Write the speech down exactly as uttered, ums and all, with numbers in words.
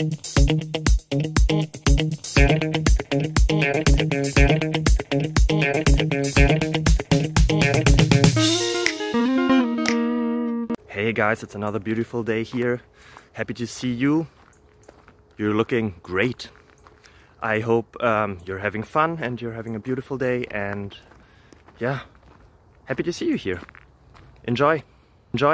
Hey guys, it's another beautiful day here. Happy to see you. You're looking great. I hope um, you're having fun and you're having a beautiful day, and yeah, happy to see you here. Enjoy. Enjoy.